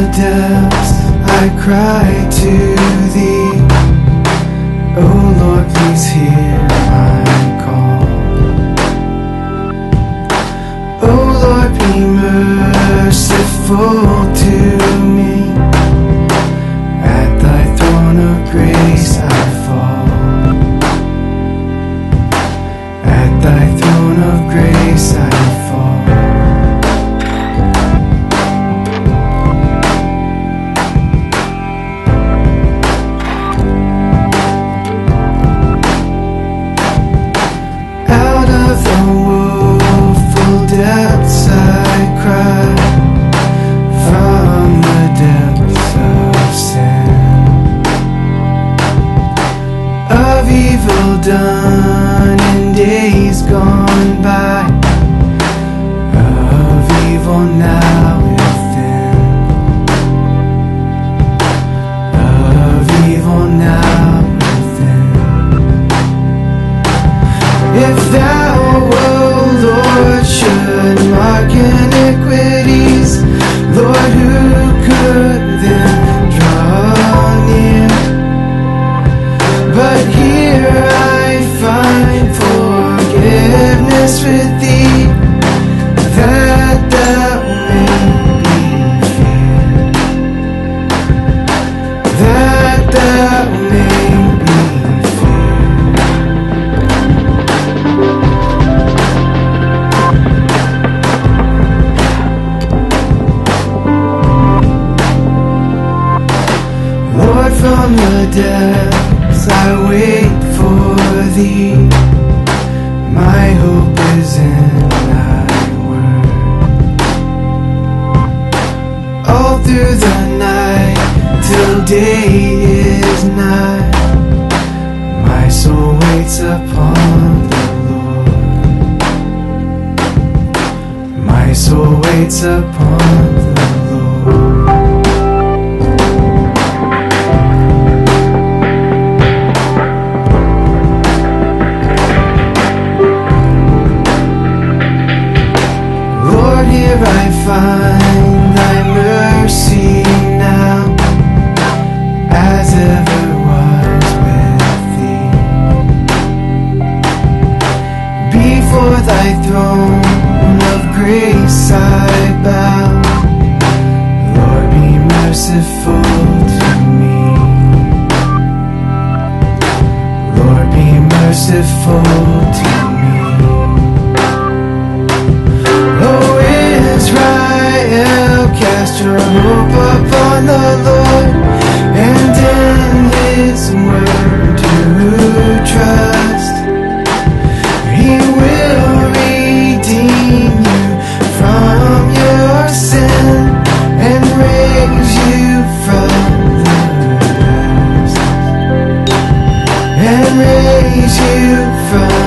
Depths, I cry to thee. Oh Lord, please hear my call. Oh Lord, be merciful to me. At thy throne of grace I fall. At thy throne of grace I fall. Done in days gone by, of evil now within, of evil now within. If thou, O Lord, should mark iniquities, Lord, who could then draw near? But here find forgiveness with thee, that thou mayst be feared, that thou mayst be feared. Lord, from the depths I wait for thee, my hope is in thy word. All through the night till day is nigh, my soul waits upon the Lord. My soul waits upon the Lord. Here I find thy mercy now, as ever was with thee. Before thy throne of grace I bow, Lord, be merciful to me. Lord, be merciful to me. Israel, cast your hope upon the Lord, and in his word do trust. He will redeem you from your sin and raise you from the dust, and raise you from